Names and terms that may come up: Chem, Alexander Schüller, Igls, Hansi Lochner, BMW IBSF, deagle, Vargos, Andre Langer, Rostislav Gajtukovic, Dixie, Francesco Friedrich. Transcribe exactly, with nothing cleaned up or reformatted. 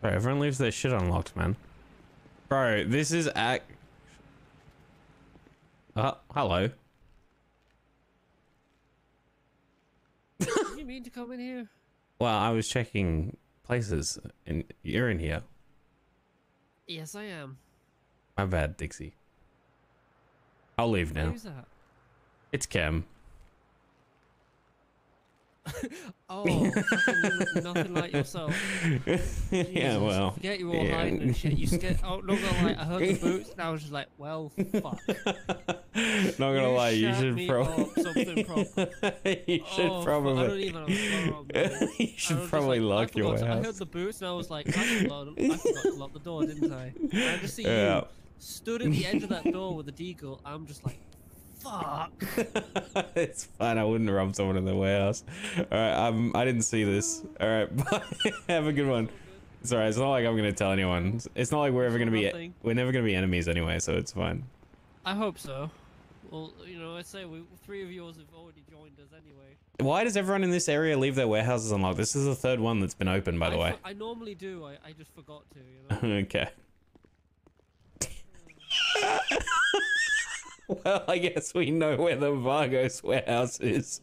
Bro, everyone leaves their shit unlocked, man. Bro, this is ac- Uh, hello. You mean to come in here? Well, I was checking places, and you're in here. Yes, I am. My bad, Dixie. I'll leave now. Who's that? It's Chem. Oh, nothing, nothing like yourself. Jesus, yeah, well. Forget you all yeah. hiding and shit. You scared. Oh, not gonna lie. I heard the boots and I was just like, well, fuck. Not gonna you lie. You should probably. Something proper. You should oh, probably. I don't even know. You should probably like, lock your way out. I heard the boots and I was like, I forgot, I forgot to lock the door, didn't I? And I just see yeah. you stood at the edge of that door with a deagle. I'm just like. Fuck. It's fine. I wouldn't rob someone in the warehouse. All right. Um, I didn't see this. All right. Bye. Have a good one. It's all right. It's not like I'm going to tell anyone. It's not like we're ever going to be, we're never going to be enemies anyway. So it's fine. I hope so. Well, you know, I say we, three of yours have already joined us anyway. Why does everyone in this area leave their warehouses unlocked? This is the third one that's been open, by the I way. I normally do. I, I just forgot to, you know? Okay. Well, I guess we know where the Vargos warehouse is.